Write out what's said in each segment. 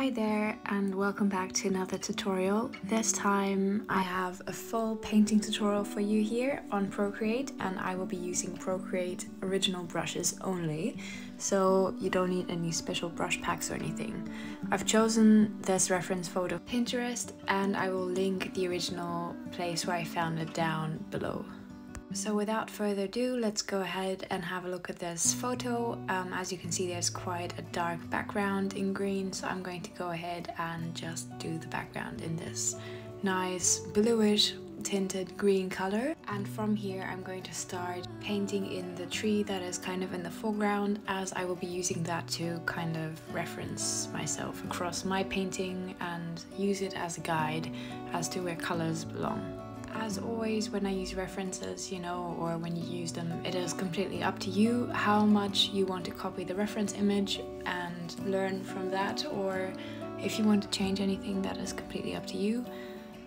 Hi there and welcome back to another tutorial. This time I have a full painting tutorial for you here on Procreate, and I will be using Procreate original brushes only, so you don't need any special brush packs or anything. I've chosen this reference photo Pinterest and I will link the original place where I found it down below. So without further ado, let's go ahead and have a look at this photo. As you can see, there's quite a dark background in green, so I'm going to go ahead and just do the background in this nice bluish tinted green color. And from here I'm going to start painting in the tree that is kind of in the foreground, as I will be using that to kind of reference myself across my painting and use it as a guide as to where colors belong. As always, when I use references, or when you use them, it is completely up to you how much you want to copy the reference image and learn from that, or if you want to change anything, that is completely up to you.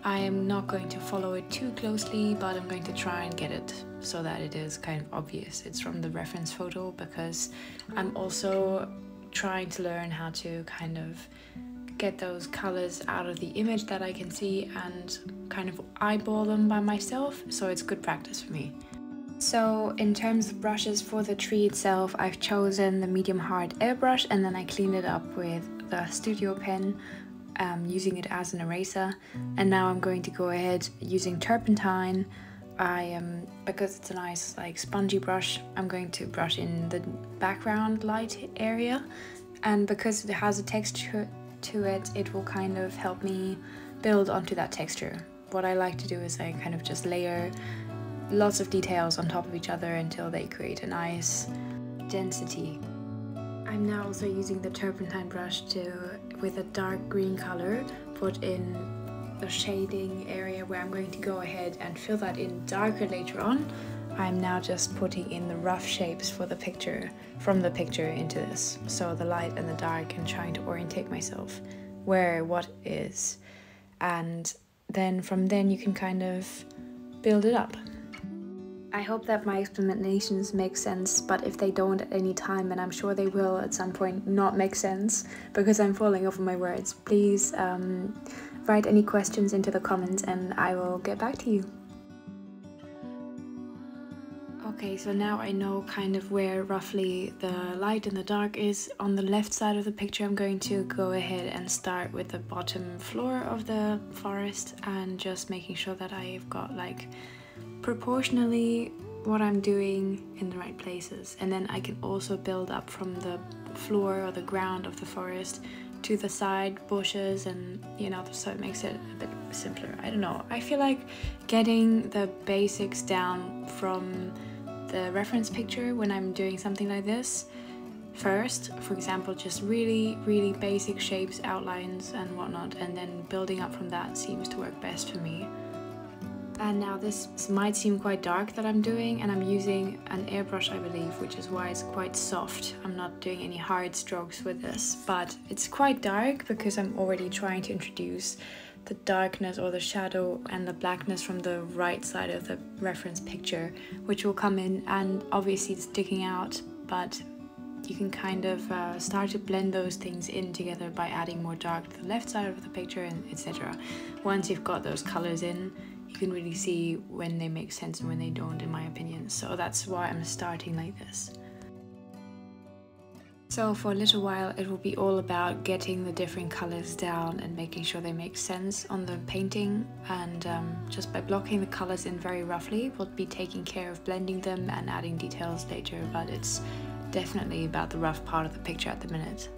I am not going to follow it too closely, but I'm going to try and get it so that it is kind of obvious it's from the reference photo, because I'm also trying to learn how to kind of get those colors out of the image that I can see and kind of eyeball them by myself, so it's good practice for me. So in terms of brushes for the tree itself, I've chosen the medium hard airbrush, and then I cleaned it up with the studio pen, using it as an eraser. And now I'm going to go ahead using turpentine. Because it's a nice like spongy brush, I'm going to brush in the background light area, and because it has a texture to it will kind of help me build onto that texture. What I like to do is I kind of just layer lots of details on top of each other until they create a nice density. I'm now also using the turpentine brush with a dark green color, put in the shading area where I'm going to go ahead and fill that in darker later on. I'm now just putting in the rough shapes for the picture, from the picture into this, so the light and the dark, and trying to orientate myself where what is, and then from then you can kind of build it up. I hope that my explanations make sense, but if they don't at any time, and I'm sure they will at some point not make sense because I'm falling over my words, please write any questions into the comments and I will get back to you. Okay, so now I know kind of where roughly the light and the dark is. On the left side of the picture, I'm going to go ahead and start with the bottom floor of the forest and just making sure that I've got like proportionally what I'm doing in the right places. And then I can also build up from the floor or the ground of the forest to the side bushes, and so it makes it a bit simpler. I don't know, I feel like getting the basics down from the reference picture when I'm doing something like this first, for example, just really basic shapes, outlines and whatnot, and then building up from that seems to work best for me. And now this might seem quite dark that I'm doing, and I'm using an airbrush, I believe, which is why it's quite soft. I'm not doing any hard strokes with this, but it's quite dark because I'm already trying to introduce the darkness or the shadow and the blackness from the right side of the reference picture, which will come in, and obviously it's sticking out, but you can kind of start to blend those things in together by adding more dark to the left side of the picture, and etc. Once you've got those colors in, you can really see when they make sense and when they don't, in my opinion, so that's why I'm starting like this. So for a little while it will be all about getting the different colors down and making sure they make sense on the painting, and just by blocking the colors in very roughly, we'll be taking care of blending them and adding details later, but it's definitely about the rough part of the picture at the minute.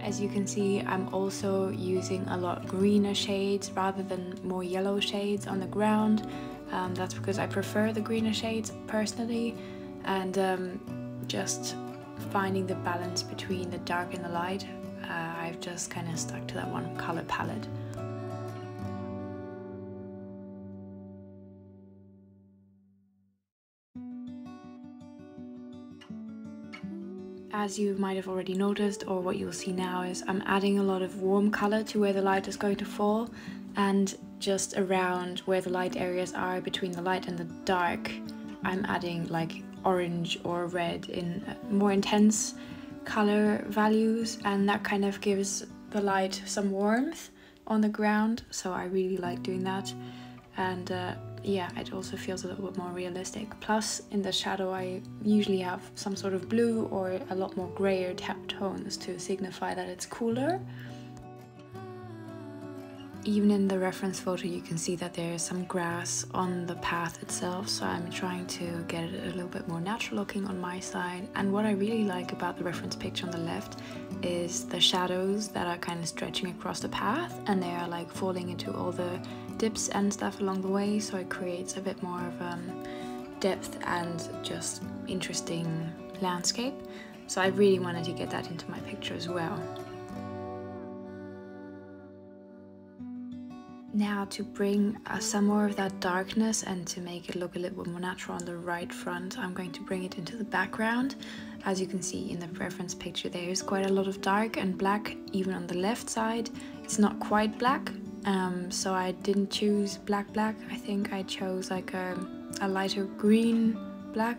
As you can see, I'm also using a lot greener shades rather than more yellow shades on the ground. That's because I prefer the greener shades personally, and just finding the balance between the dark and the light, I've just kind of stuck to that one color palette. As you might have already noticed, or what you'll see now, is I'm adding a lot of warm color to where the light is going to fall, and just around where the light areas are between the light and the dark, I'm adding like orange or red in more intense color values, and that kind of gives the light some warmth on the ground, so I really like doing that. And yeah, it also feels a little bit more realistic. Plus in the shadow I usually have some sort of blue or a lot more grayer tones to signify that it's cooler. Even in the reference photo you can see that there is some grass on the path itself, so I'm trying to get it a little bit more natural looking on my side. And what I really like about the reference picture on the left is the shadows that are kind of stretching across the path, and they are like falling into all the dips and stuff along the way, so it creates a bit more of depth and just interesting landscape. So I really wanted to get that into my picture as well. Now to bring some more of that darkness and to make it look a little bit more natural on the right front, I'm going to bring it into the background. As you can see in the reference picture, there is quite a lot of dark and black, even on the left side. It's not quite black, so I didn't choose black. I think I chose like a lighter green black.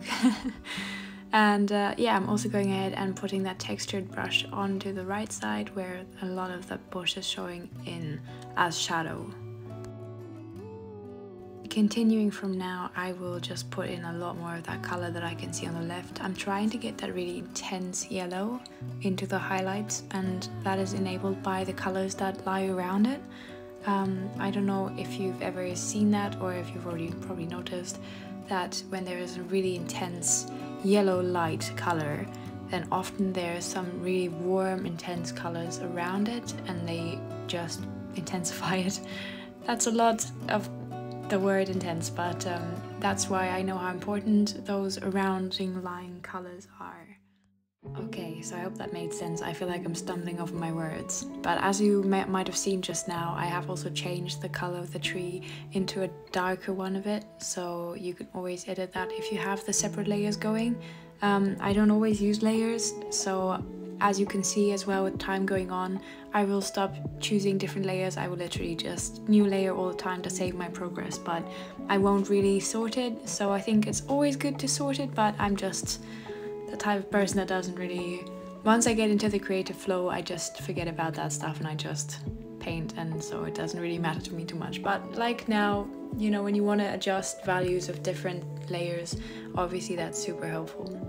And yeah, I'm also going ahead and putting that textured brush onto the right side where a lot of the bush is showing in as shadow. Continuing from now, I will just put in a lot more of that color that I can see on the left. I'm trying to get that really intense yellow into the highlights, and that is enabled by the colors that lie around it. I don't know if you've ever seen that, or if you've already probably noticed that when there is a really intense yellow light color, then often there are some really warm, intense colors around it, and they just intensify it. That's a lot of the word intense, but that's why I know how important those surrounding line colors are. Okay, so I hope that made sense. I feel like I'm stumbling over my words, but as you might have seen just now, I have also changed the color of the tree into a darker one of it, so you can always edit that if you have the separate layers going. I don't always use layers, so as you can see as well, with time going on, I will stop choosing different layers. I will literally just new layer all the time to save my progress, but I won't really sort it. So I think it's always good to sort it, but I'm just the type of person that doesn't really, once I get into the creative flow, I just forget about that stuff and I just paint, and so it doesn't really matter to me too much. But like now, you know, when you want to adjust values of different layers, obviously that's super helpful.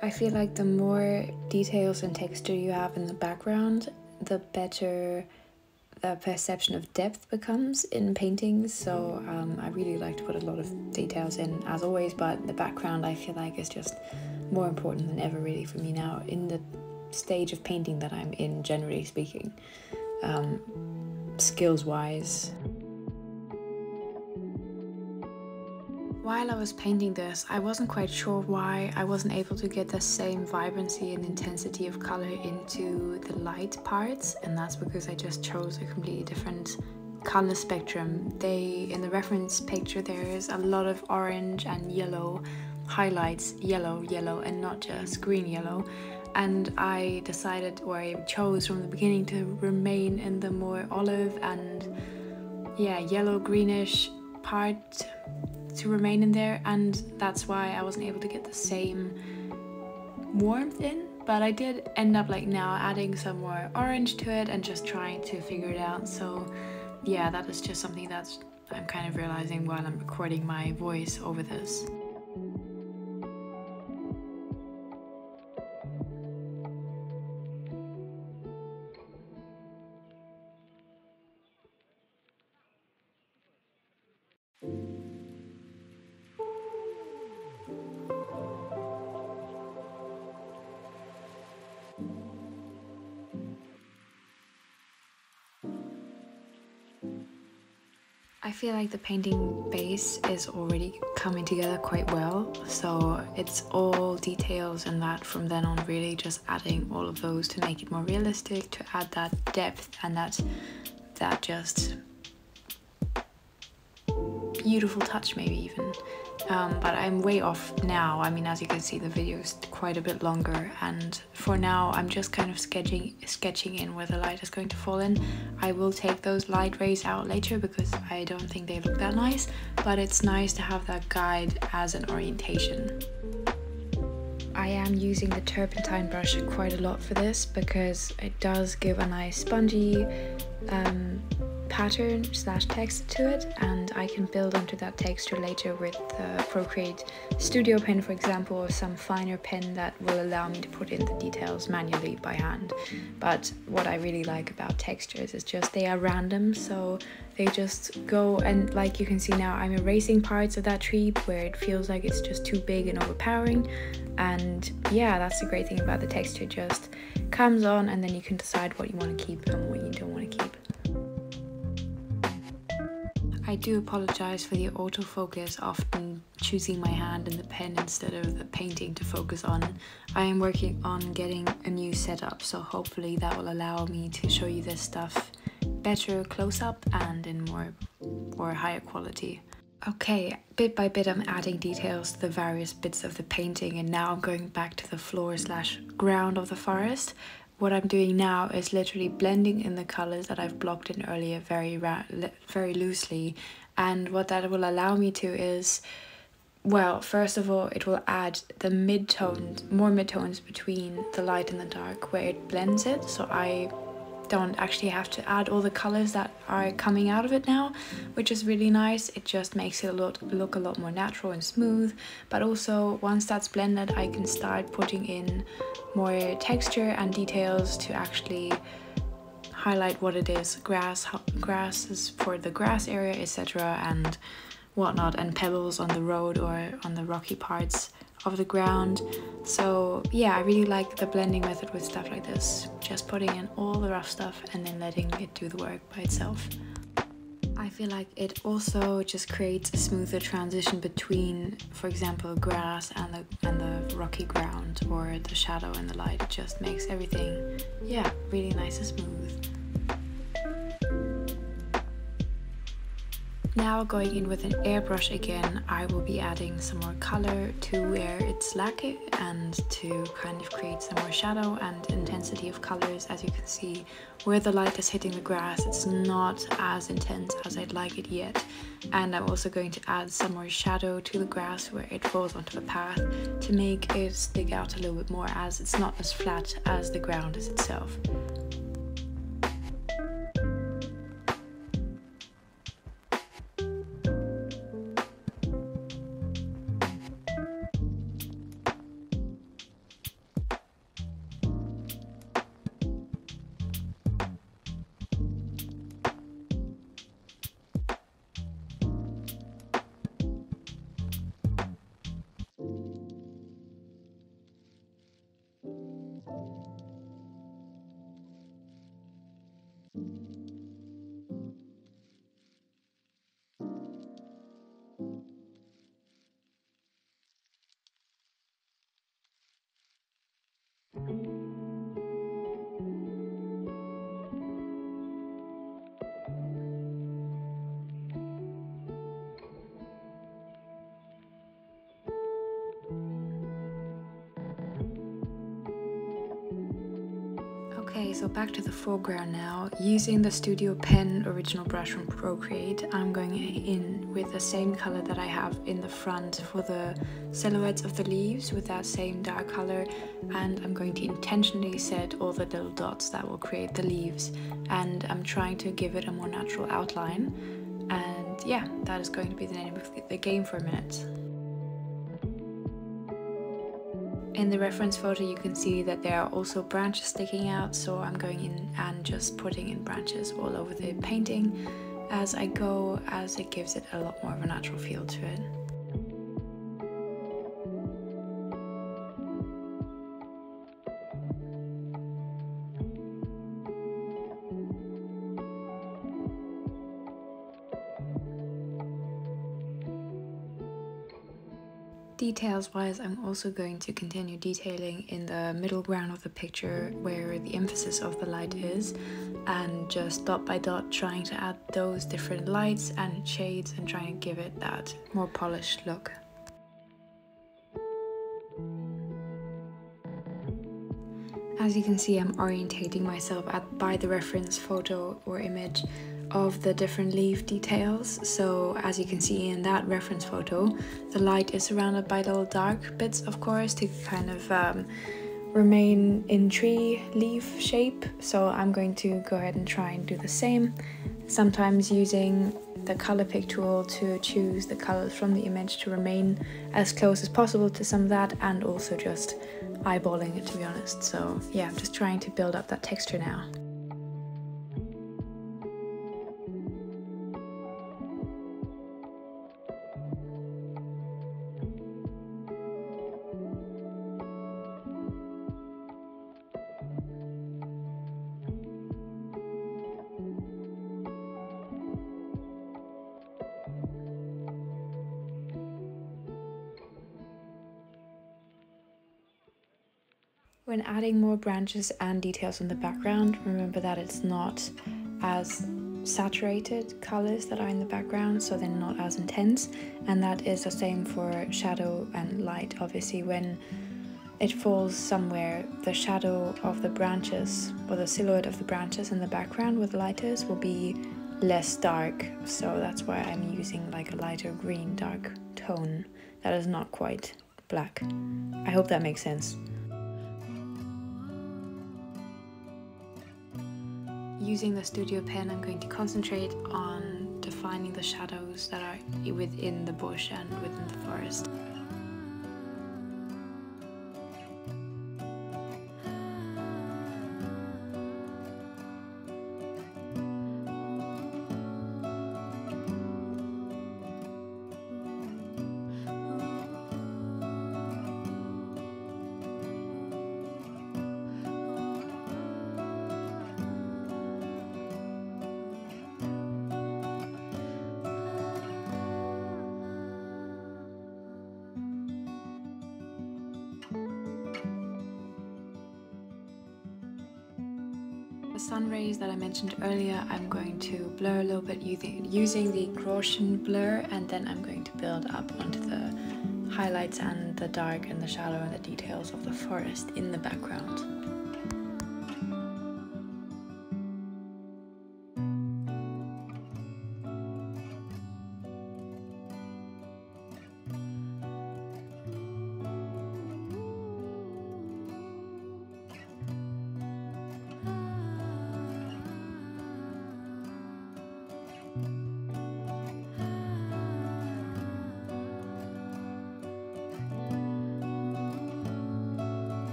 I feel like the more details and texture you have in the background, the better the perception of depth becomes in paintings. So I really like to put a lot of details in as always, but the background I feel like is just more important than ever really for me now in the stage of painting that I'm in, generally speaking, skills wise. While I was painting this, I wasn't quite sure why I wasn't able to get the same vibrancy and intensity of color into the light parts, and that's because I just chose a completely different color spectrum. In the reference picture, there is a lot of orange and yellow highlights, yellow, and not just green yellow. And I decided, or I chose from the beginning, to remain in the more olive and yeah, yellow greenish part, to remain in there, and that's why I wasn't able to get the same warmth in. But I did end up like now adding some more orange to it and just trying to figure it out. So yeah, that is just something that I'm kind of realizing while I'm recording my voice over this. I feel like the painting base is already coming together quite well, so it's all details and that from then on, really just adding all of those to make it more realistic, to add that depth and that just beautiful touch maybe even. but I'm way off now. I mean, as you can see, the video is quite a bit longer, and for now I'm just kind of sketching in where the light is going to fall in. I will take those light rays out later because I don't think they look that nice, but it's nice to have that guide as an orientation. I am using the turpentine brush quite a lot for this because it does give a nice spongy pattern / text to it, and I can build onto that texture later with the Procreate studio pen, for example, or some finer pen that will allow me to put in the details manually by hand. But what I really like about textures is just they are random, so they just go, and like you can see now, I'm erasing parts of that tree where it feels like it's just too big and overpowering. And yeah, that's the great thing about the texture, just comes on and then you can decide what you want to keep and what you don't want to keep. I do apologize for the autofocus, often choosing my hand and the pen instead of the painting to focus on. I am working on getting a new setup, so hopefully that will allow me to show you this stuff better close up and in more or higher quality. Okay, bit by bit I'm adding details to the various bits of the painting, and now I'm going back to the floor / ground of the forest. What I'm doing now is literally blending in the colors that I've blocked in earlier very loosely, and what that will allow me to is, well, first of all, it will add the mid-tones between the light and the dark where it blends it, so I don't actually have to add all the colors that are coming out of it now, which is really nice. It just makes it look a lot more natural and smooth, but also once that's blended I can start putting in more texture and details to actually highlight what it is, grass is for the grass area, etc. and whatnot, and pebbles on the road or on the rocky parts of the ground. So yeah, I really like the blending method with stuff like this, just putting in all the rough stuff and then letting it do the work by itself. I feel like it also just creates a smoother transition between, for example, grass and the rocky ground, or the shadow and the light. It just makes everything, yeah, really nice and smooth. Now going in with an airbrush again, I will be adding some more color to where it's lacking and to kind of create some more shadow and intensity of colors. As you can see, where the light is hitting the grass, it's not as intense as I'd like it yet. And I'm also going to add some more shadow to the grass where it falls onto the path to make it stick out a little bit more, as it's not as flat as the ground is itself. Okay, so back to the foreground now. Using the Studio Pen original brush from Procreate, I'm going in with the same color that I have in the front for the silhouettes of the leaves, with that same dark color, and I'm going to intentionally set all the little dots that will create the leaves, and I'm trying to give it a more natural outline. And yeah, that is going to be the name of the game for a minute. In the reference photo you can see that there are also branches sticking out, so I'm going in and just putting in branches all over the painting as I go, as it gives it a lot more of a natural feel to it. Details wise, I'm also going to continue detailing in the middle ground of the picture where the emphasis of the light is, and just dot by dot trying to add those different lights and shades and trying to give it that more polished look. as you can see, I'm orientating myself by the reference photo or image of the different leaf details. So as you can see in that reference photo, the light is surrounded by little dark bits, of course, to kind of remain in tree leaf shape. So I'm going to go ahead and try and do the same, sometimes using the color pick tool to choose the colors from the image to remain as close as possible to some of that, and also just eyeballing it, to be honest. So yeah, I'm just trying to build up that texture now. When adding more branches and details in the background, remember that it's not as saturated colors that are in the background, so they're not as intense, and that is the same for shadow and light. Obviously, when it falls somewhere, the shadow of the branches or the silhouette of the branches in the background with lighters will be less dark, so that's why I'm using like a lighter green dark tone that is not quite black. I hope that makes sense. Using the studio pen, I'm going to concentrate on defining the shadows that are within the bush and within the forest. The sun rays that I mentioned earlier, I'm going to blur a little bit using the Gaussian blur, and then I'm going to build up onto the highlights and the dark and the shadow and the details of the forest in the background.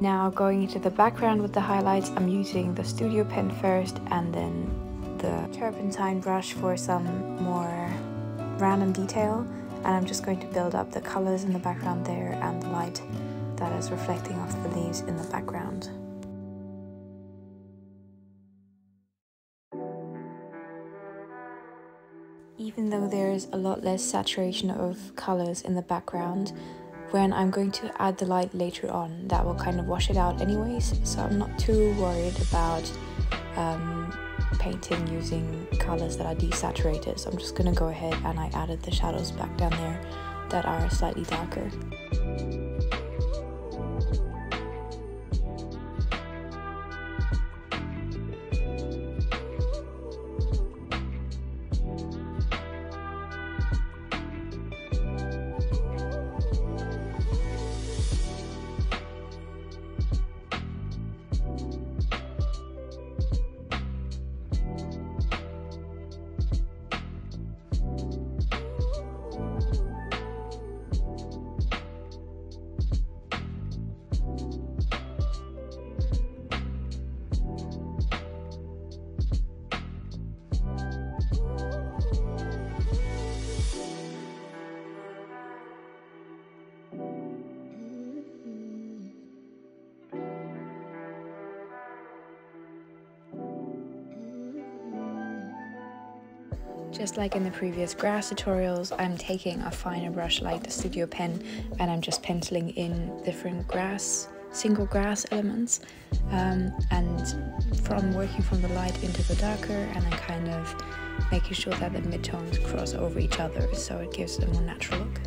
Now going into the background with the highlights, I'm using the studio pen first and then the turpentine brush for some more random detail, and I'm just going to build up the colors in the background there and the light that is reflecting off the leaves in the background. Even though there is a lot less saturation of colors in the background, when I'm going to add the light later on, that will kind of wash it out anyways, so I'm not too worried about painting using colors that are desaturated. So I'm just gonna go ahead and I added the shadows back down there that are slightly darker. Just like in the previous grass tutorials, I'm taking a finer brush like the studio pen and I'm just penciling in different grass, single grass elements, and from working from the light into the darker, and I'm kind of making sure that the midtones cross over each other so it gives a more natural look.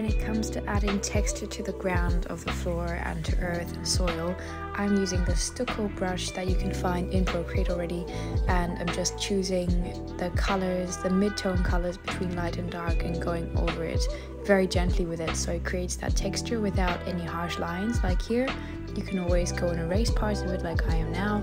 When it comes to adding texture to the ground of the floor and to earth and soil, I'm using the stucco brush that you can find in Procreate already, and I'm just choosing the colors, the mid-tone colors between light and dark, and going over it very gently with it so it creates that texture without any harsh lines like here. You can always go and erase parts of it like I am now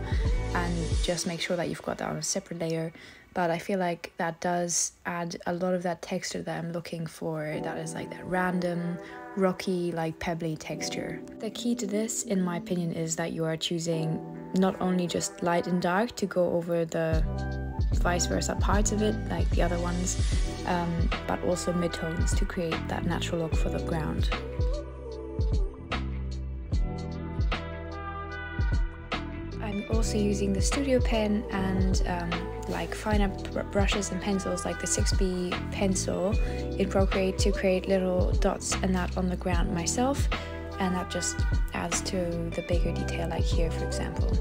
and just make sure that you've got that on a separate layer, but I feel like that does add a lot of that texture that I'm looking for, that is like that random rocky, like pebbly texture. The key to this, in my opinion, is that you are choosing not only just light and dark to go over the vice versa parts of it like the other ones, but also mid-tones to create that natural look for the ground. I'm also using the studio pen and like finer brushes and pencils like the 6B pencil in Procreate to create little dots and that on the ground myself, and that just adds to the bigger detail like here for example.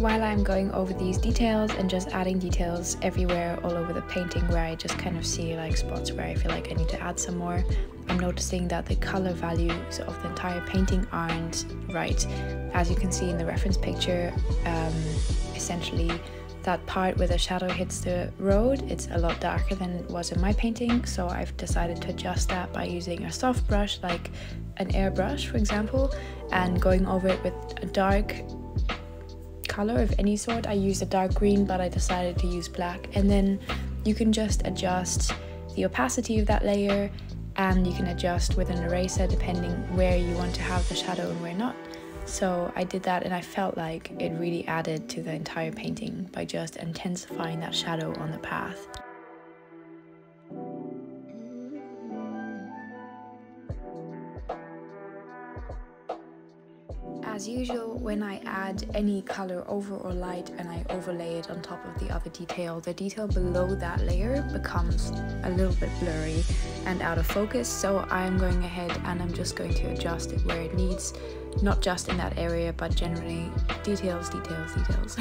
While I'm going over these details and just adding details everywhere all over the painting where I just kind of see like spots where I feel like I need to add some more, I'm noticing that the color values of the entire painting aren't right. As you can see in the reference picture, essentially that part where the shadow hits the road, it's a lot darker than it was in my painting, so I've decided to adjust that by using a soft brush like an airbrush for example, and going over it with a dark color of any sort. I used a dark green, but I decided to use black, and then you can just adjust the opacity of that layer, and you can adjust with an eraser depending where you want to have the shadow and where not. So I did that, and I felt like it really added to the entire painting by just intensifying that shadow on the path. As usual, when I add any color over or light and I overlay it on top of the other detail, the detail below that layer becomes a little bit blurry and out of focus, so I'm going ahead and I'm just going to adjust it where it needs, not just in that area but generally details, details, details.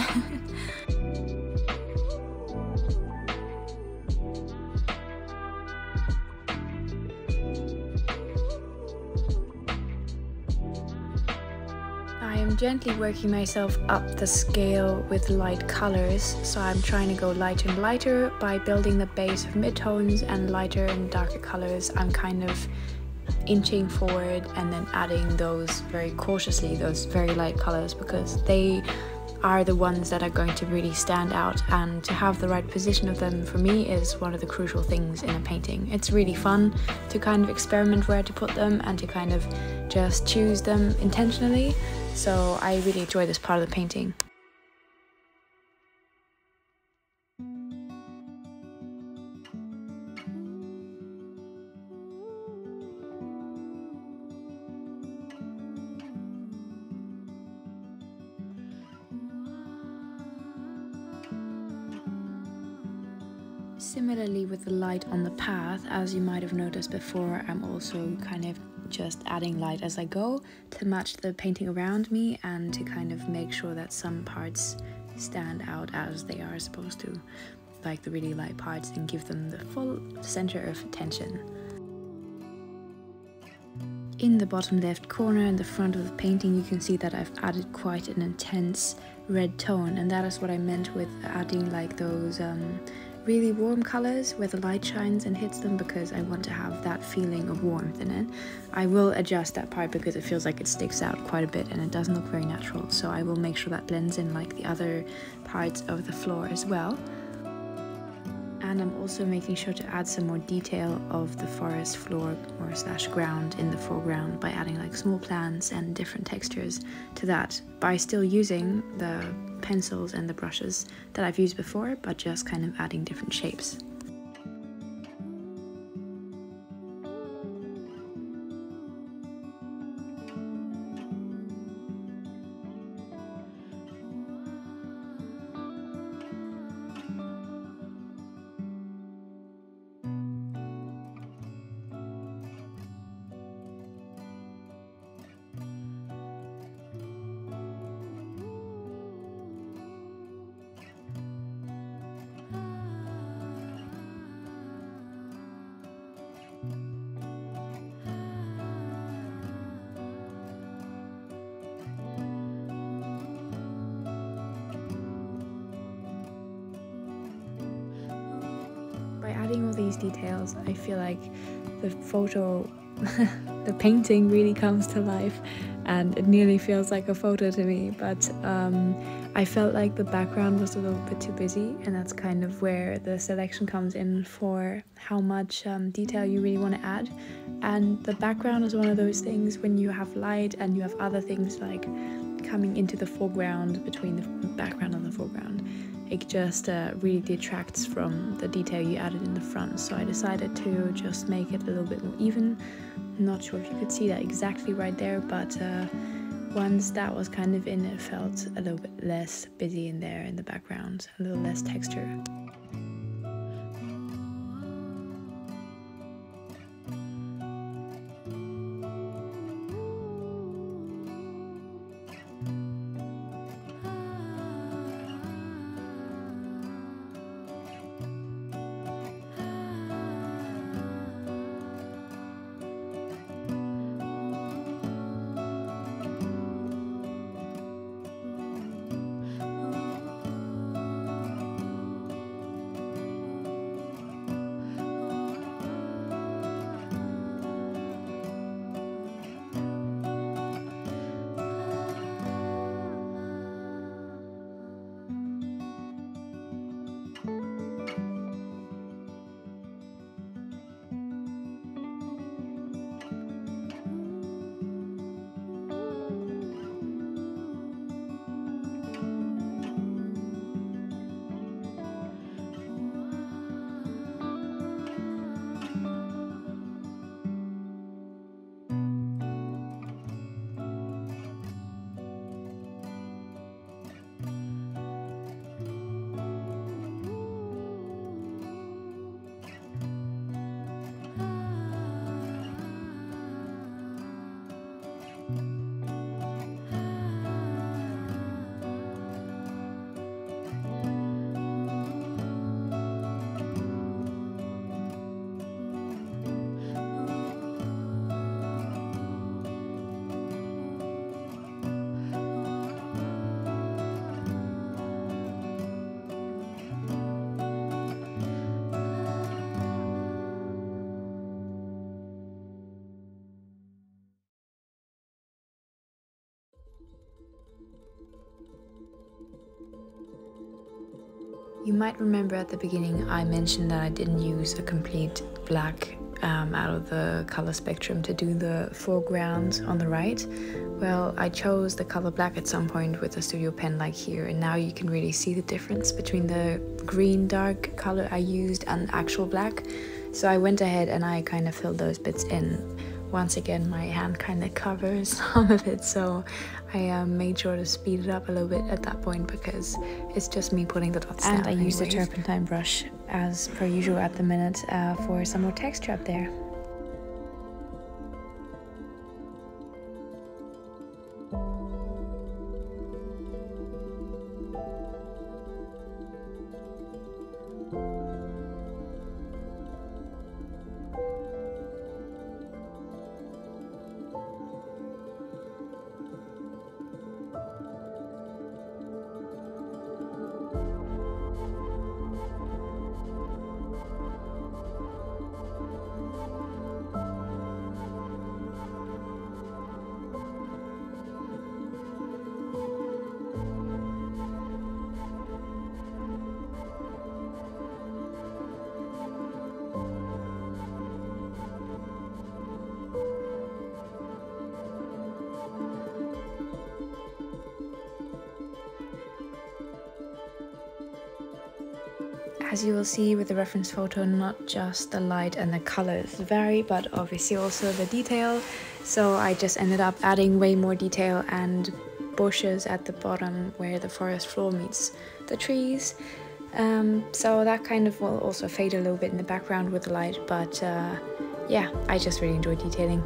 I'm gently working myself up the scale with light colors, so I'm trying to go lighter and lighter by building the base of mid-tones, and lighter and darker colors I'm kind of inching forward and then adding those very cautiously, those very light colors, because they are the ones that are going to really stand out, and to have the right position of them for me is one of the crucial things in a painting. It's really fun to kind of experiment where to put them and to kind of just choose them intentionally, so I really enjoy this part of the painting. Similarly with the light on the path, as you might have noticed before, I'm also kind of just adding light as I go to match the painting around me and to kind of make sure that some parts stand out as they are supposed to, like the really light parts, and give them the full center of attention. In the bottom left corner in the front of the painting, you can see that I've added quite an intense red tone, and that is what I meant with adding like those really warm colors where the light shines and hits them, because I want to have that feeling of warmth in it. I will adjust that part because it feels like it sticks out quite a bit and it doesn't look very natural, so I will make sure that blends in like the other parts of the floor as well. And I'm also making sure to add some more detail of the forest floor or / ground in the foreground by adding like small plants and different textures to that, by still using the pencils and the brushes that I've used before, but just kind of adding different shapes. Adding all these details, I feel like the photo, the painting really comes to life, and it nearly feels like a photo to me, but I felt like the background was a little bit too busy, and that's kind of where the selection comes in for how much detail you really want to add. And the background is one of those things when you have light and you have other things like coming into the foreground, between the background and the foreground, it just really detracts from the detail you added in the front. So I decided to just make it a little bit more even. Not sure if you could see that exactly right there, but once that was kind of in, it felt a little bit less busy in there in the background, a little less texture. You might remember at the beginning I mentioned that I didn't use a complete black out of the color spectrum to do the foreground on the right. Well, I chose the color black at some point with a studio pen like here, and now you can really see the difference between the green dark color I used and actual black. So I went ahead and I kind of filled those bits in. Once again, my hand kind of covers some of it, so I made sure to speed it up a little bit at that point because it's just me putting the dots down. And I used a turpentine brush as per usual at the minute for some more texture up there. As you will see with the reference photo, not just the light and the colors vary, but obviously also the detail. So I just ended up adding way more detail and bushes at the bottom where the forest floor meets the trees. So that kind of will also fade a little bit in the background with the light, but yeah, I just really enjoy detailing.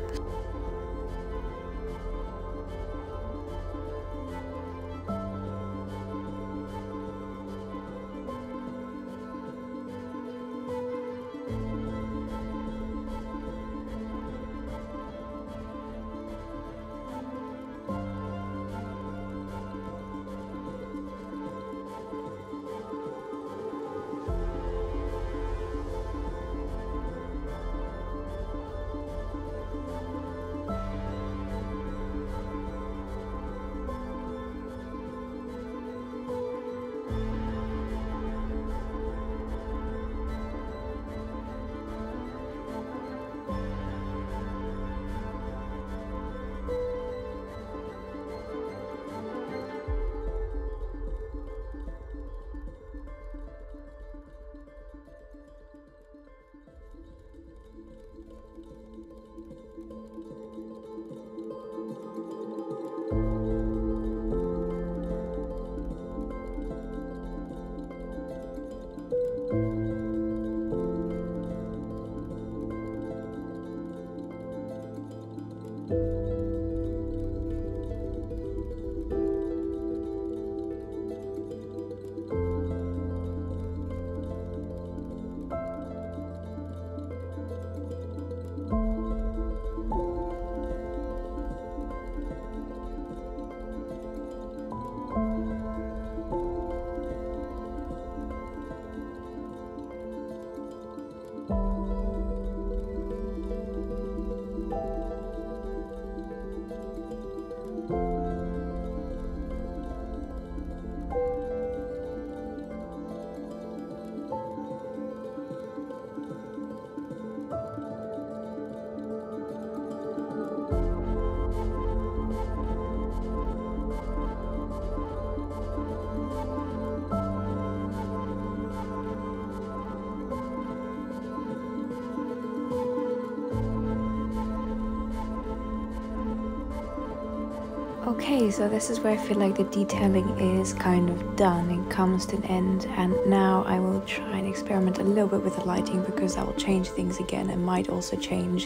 Okay, so this is where I feel like the detailing is kind of done. It comes to an end, and now I will try and experiment a little bit with the lighting because that will change things again and might also change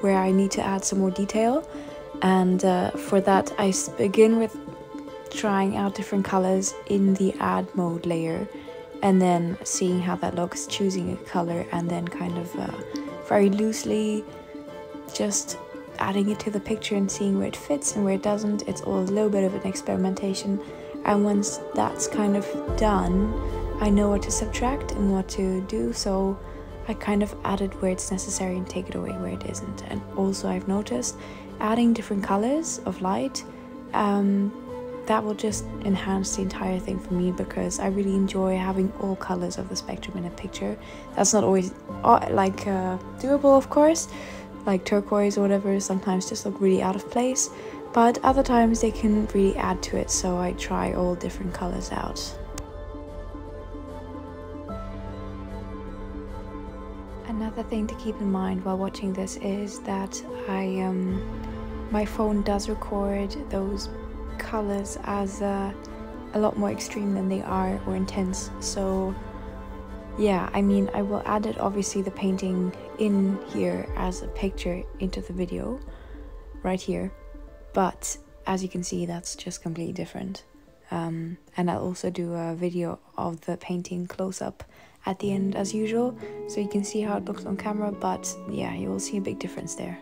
where I need to add some more detail. And for that, I begin with trying out different colors in the add mode layer and then seeing how that looks, choosing a color, and then kind of very loosely just adding it to the picture and seeing where it fits and where it doesn't. It's all a little bit of an experimentation, and once that's kind of done, I know what to subtract and what to do, so I kind of add it where it's necessary and take it away where it isn't. And also I've noticed adding different colors of light that will just enhance the entire thing for me, because I really enjoy having all colors of the spectrum in a picture. That's not always like doable, of course, like turquoise or whatever sometimes just look really out of place, but other times they can really add to it, so I try all different colors out. Another thing to keep in mind while watching this is that I my phone does record those colors as a lot more extreme than they are, or intense. So yeah, I mean, I will add it, obviously, the painting in here as a picture into the video right here, but as you can see, that's just completely different. And I'll also do a video of the painting close-up at the end as usual, so you can see how it looks on camera, but yeah, you will see a big difference there.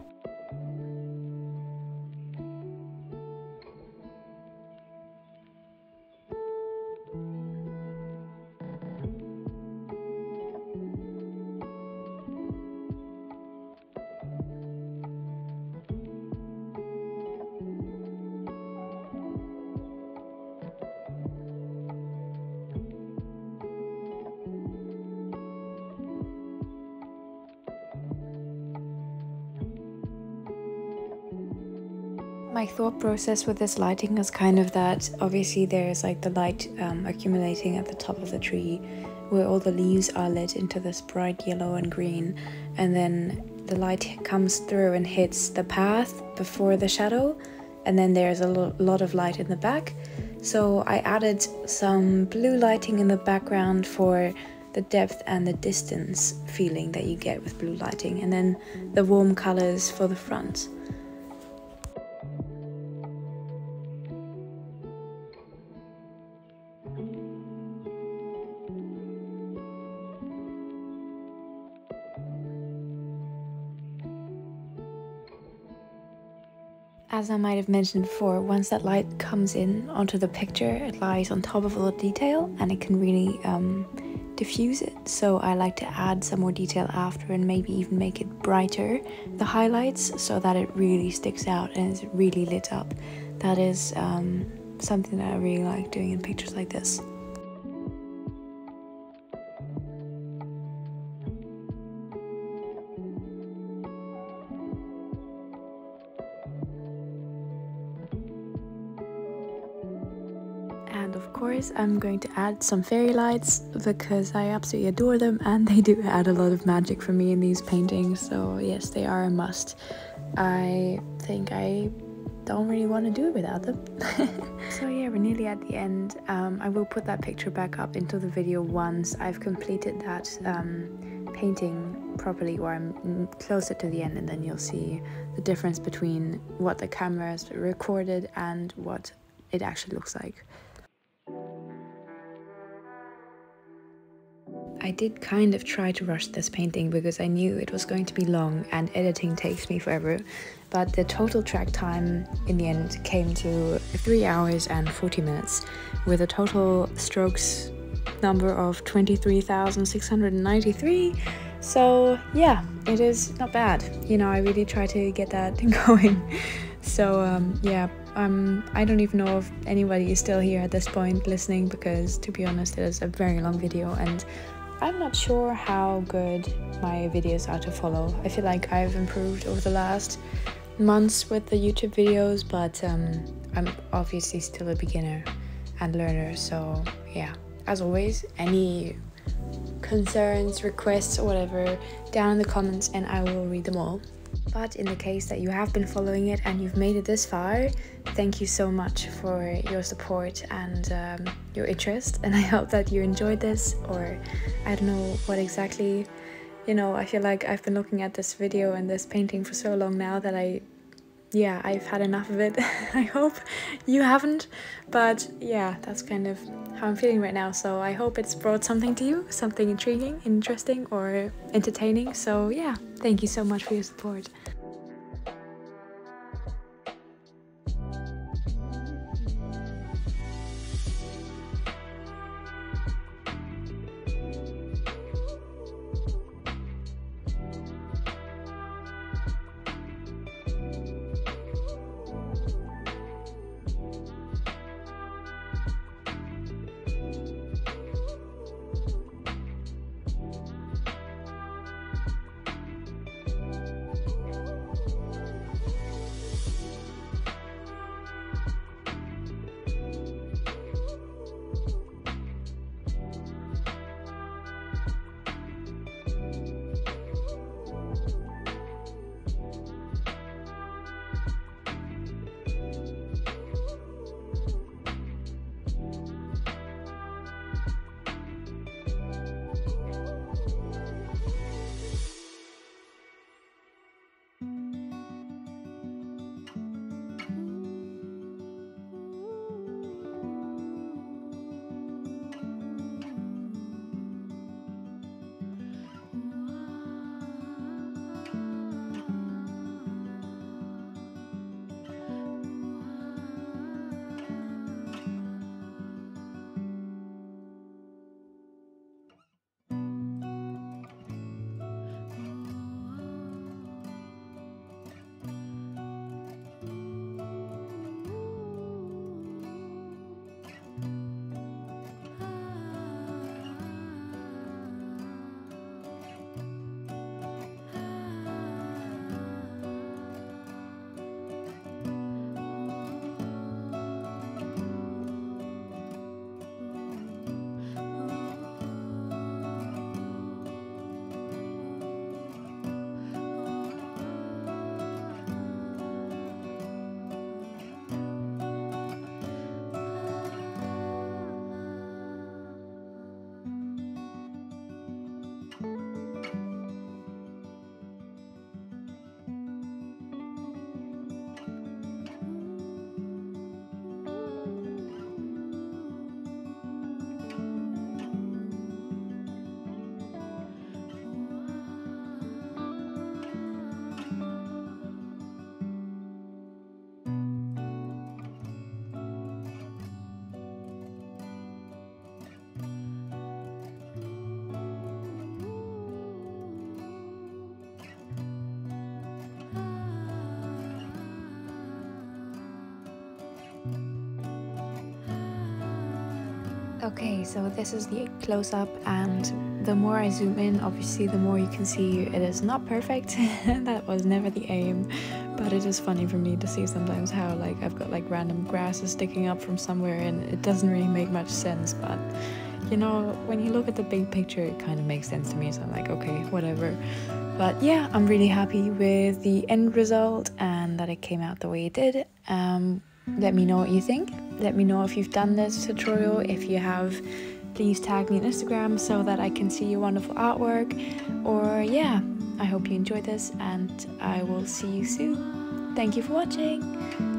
My thought process with this lighting is kind of that obviously there's like the light accumulating at the top of the tree where all the leaves are lit into this bright yellow and green, and then the light comes through and hits the path before the shadow, and then there's a lot of light in the back. So I added some blue lighting in the background for the depth and the distance feeling that you get with blue lighting, and then the warm colors for the front. As I might have mentioned before, once that light comes in onto the picture, it lies on top of all the detail and it can really diffuse it. So I like to add some more detail after and maybe even make it brighter, the highlights, so that it really sticks out and is really lit up. That is something that I really like doing in pictures like this. And of course I'm going to add some fairy lights, because I absolutely adore them and they do add a lot of magic for me in these paintings, so yes, they are a must. I think I don't really want to do it without them. So yeah, we're nearly at the end. I will put that picture back up into the video once I've completed that painting properly, or I'm closer to the end, and then you'll see the difference between what the camera's recorded and what it actually looks like. I did kind of try to rush this painting because I knew it was going to be long and editing takes me forever, but the total track time in the end came to 3 hours and 40 minutes with a total strokes number of 23,693. So yeah, it is not bad. You know, I really try to get that going. So yeah, I don't even know if anybody is still here at this point listening, because to be honest, it is a very long video and I'm not sure how good my videos are to follow. I feel like I've improved over the last months with the YouTube videos, but I'm obviously still a beginner and learner. So yeah, as always, any concerns, requests or whatever down in the comments and I will read them all. But in the case that you have been following it and you've made it this far, thank you so much for your support and your interest, and I hope that you enjoyed this, or I don't know what exactly. You know, I feel like I've been looking at this video and this painting for so long now that I've had enough of it. I hope you haven't, but yeah, that's kind of how I'm feeling right now. So I hope it's brought something to you, something intriguing, interesting or entertaining. So yeah, thank you so much for your support. Okay, so this is the close-up, and the more I zoom in, obviously the more you can see it is not perfect. That was never the aim, but it is funny for me to see sometimes how like I've got like random grasses sticking up from somewhere and it doesn't really make much sense, but you know, when you look at the big picture, it kind of makes sense to me, so I'm like, okay, whatever. But yeah, I'm really happy with the end result and that it came out the way it did. Let me know what you think. Let me know if you've done this tutorial. If you have, please tag me on Instagram so that I can see your wonderful artwork. Or yeah, I hope you enjoyed this and I will see you soon. Thank you for watching.